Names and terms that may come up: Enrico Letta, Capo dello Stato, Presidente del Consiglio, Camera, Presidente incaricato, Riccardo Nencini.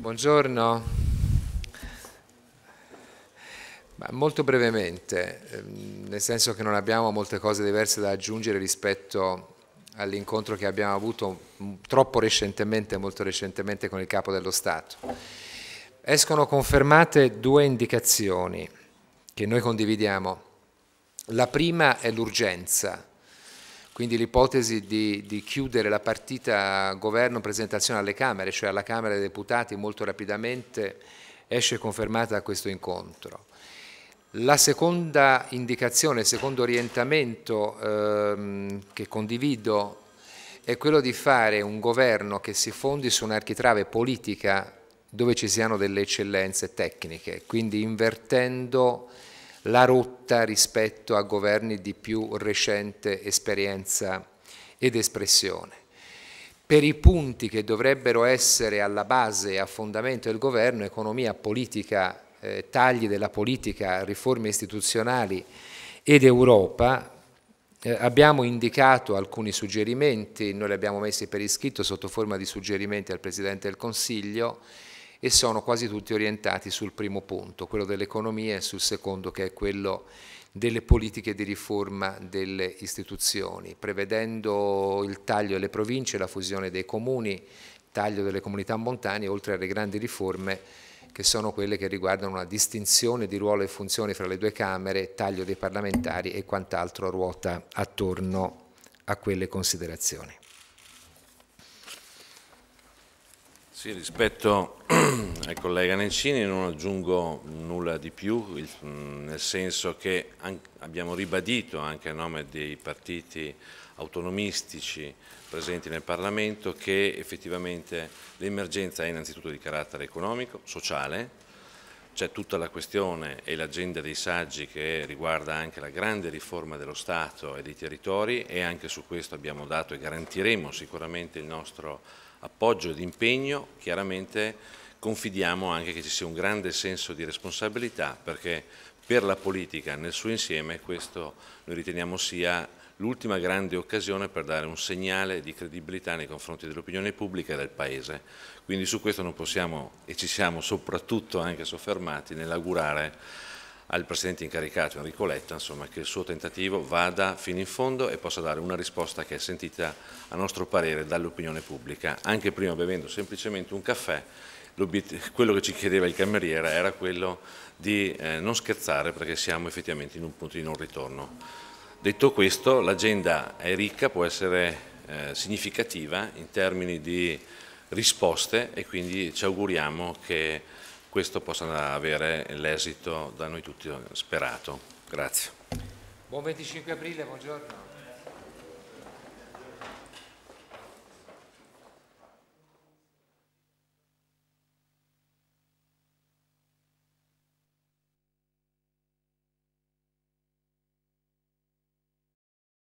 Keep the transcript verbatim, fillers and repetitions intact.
Buongiorno. Ma molto brevemente, nel senso che non abbiamo molte cose diverse da aggiungere rispetto all'incontro che abbiamo avuto troppo recentemente, molto recentemente con il Capo dello Stato. Escono confermate due indicazioni che noi condividiamo. La prima è l'urgenza, quindi l'ipotesi di, di chiudere la partita governo-presentazione alle Camere, cioè alla Camera dei Deputati molto rapidamente, esce confermata da questo incontro. La seconda indicazione, il secondo orientamento ehm, che condivido è quello di fare un governo che si fondi su un'architrave politica dove ci siano delle eccellenze tecniche, quindi invertendo la rotta rispetto a governi di più recente esperienza ed espressione. Per i punti che dovrebbero essere alla base e a fondamento del governo, economia, politica, eh, tagli della politica, riforme istituzionali ed Europa, eh, abbiamo indicato alcuni suggerimenti, noi li abbiamo messi per iscritto sotto forma di suggerimenti al Presidente del Consiglio, e sono quasi tutti orientati sul primo punto, quello dell'economia, e sul secondo, che è quello delle politiche di riforma delle istituzioni, prevedendo il taglio delle province, la fusione dei comuni, taglio delle comunità montane, oltre alle grandi riforme che sono quelle che riguardano una distinzione di ruolo e funzione fra le due Camere, taglio dei parlamentari e quant'altro ruota attorno a quelle considerazioni. Sì, rispetto al collega Nencini non aggiungo nulla di più, nel senso che abbiamo ribadito anche a nome dei partiti autonomistici presenti nel Parlamento che effettivamente l'emergenza è innanzitutto di carattere economico, sociale, c'è tutta la questione e l'agenda dei saggi che riguarda anche la grande riforma dello Stato e dei territori, e anche su questo abbiamo dato e garantiremo sicuramente il nostro appoggio ed impegno. Chiaramente confidiamo anche che ci sia un grande senso di responsabilità, perché per la politica nel suo insieme questo noi riteniamo sia l'ultima grande occasione per dare un segnale di credibilità nei confronti dell'opinione pubblica e del Paese. Quindi su questo non possiamo, e ci siamo soprattutto anche soffermati nell'augurare al Presidente incaricato Enrico Letta, insomma, che il suo tentativo vada fino in fondo e possa dare una risposta che è sentita, a nostro parere, dall'opinione pubblica. Anche prima, bevendo semplicemente un caffè, quello che ci chiedeva il cameriere era quello di eh, non scherzare, perché siamo effettivamente in un punto di non ritorno. Detto questo, l'agenda è ricca, può essere eh, significativa in termini di risposte, e quindi ci auguriamo che questo possa avere l'esito da noi tutti sperato. Grazie. Buon venticinque aprile, buongiorno.